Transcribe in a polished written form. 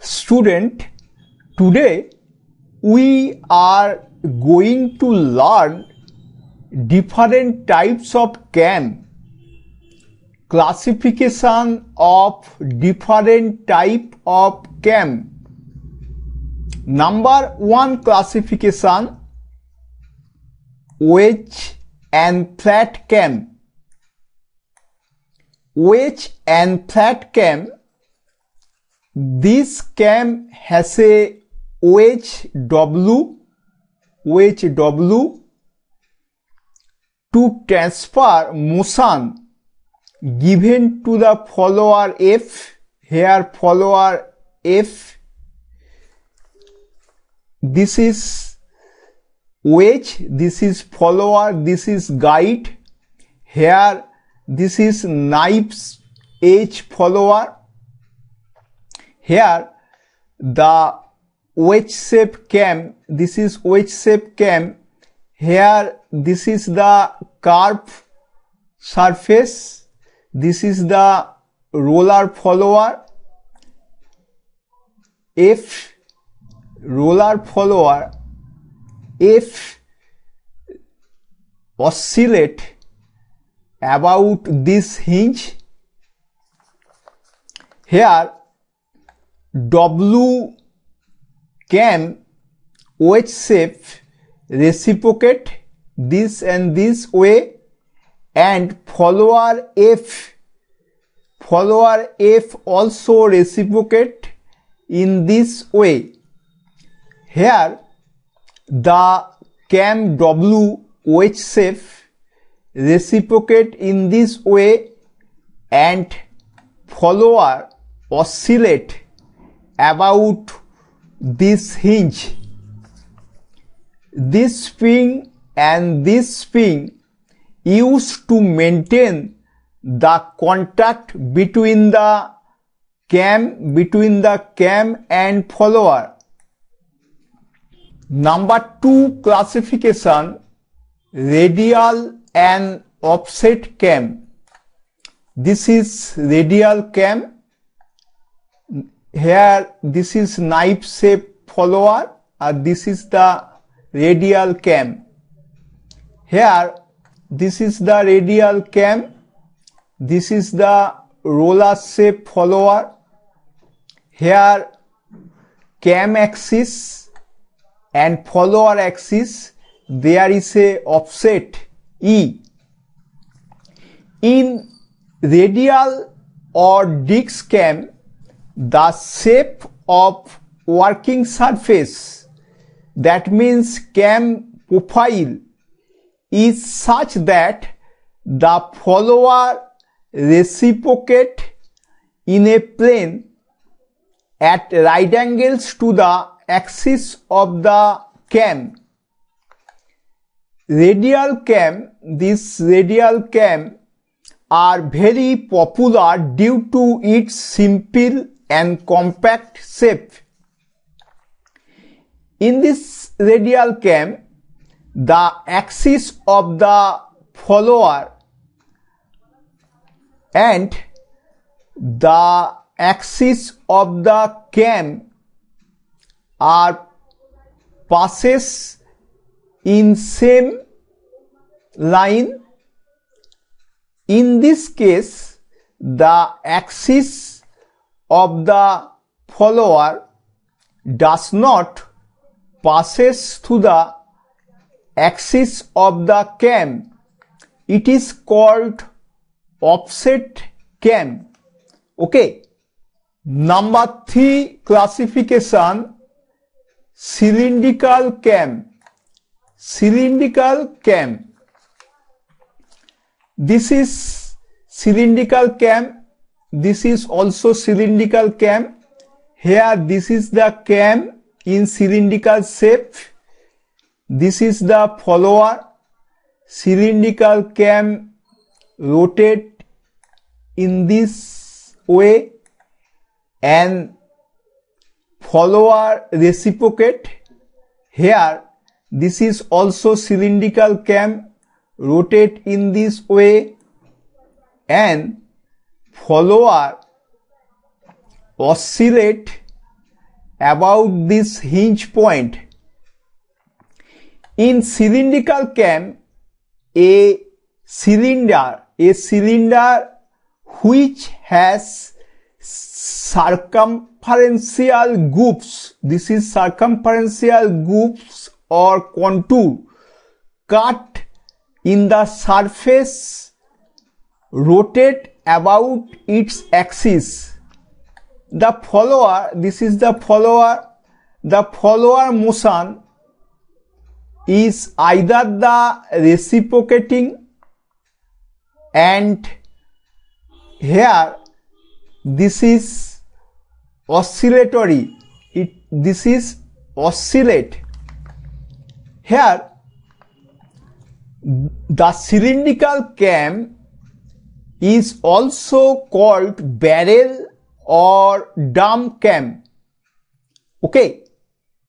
Student, today we are going to learn different types of CAM, classification of different type of CAM. Number one classification, wedge and flat CAM. Wedge and flat CAM. This CAM has a wedge W, wedge W to transfer motion given to the follower F. Here follower F. This is wedge, this is follower, this is guide. Here this is knife's edge follower. Here the wedge shape cam, this is wedge shape cam. Here this is the curve surface, this is the roller follower F, roller follower F oscillate about this hinge. Here W cam wedge shape reciprocate this and this way, and follower F, follower F also reciprocate in this way. Here the cam W wedge shape reciprocate in this way and follower oscillate about this hinge. This spring and this spring used to maintain the contact between the cam and follower. Number two classification, radial and offset cam. This is radial cam. Here this is knife shape follower and this is the radial cam. Here this is the radial cam. This is the roller shape follower. Here cam axis and follower axis, there is a offset E. In radial or disc cam, the shape of working surface, that means cam profile, is such that the follower reciprocate in a plane at right angles to the axis of the cam. Radial cam, this radial cam are very popular due to its simple and compact shape. In this radial cam, the axis of the follower and the axis of the cam are passes in same line. In this case, the axis of the follower does not passes to the axis of the cam. It is called offset cam. Okay. Number three classification, cylindrical cam. Cylindrical cam. This is cylindrical cam. This is also cylindrical cam. Here this is the cam in cylindrical shape. This is the follower. Cylindrical cam rotate in this way and follower reciprocate. Here this is also cylindrical cam, rotate in this way and follower oscillate about this hinge point. In cylindrical CAM, a cylinder which has circumferential groups, this is circumferential groups or contour cut in the surface, rotate about its axis. The follower, this is the follower motion is either the reciprocating, and here this is oscillatory, this is oscillate. Here the cylindrical CAM is also called barrel or drum CAM. Okay,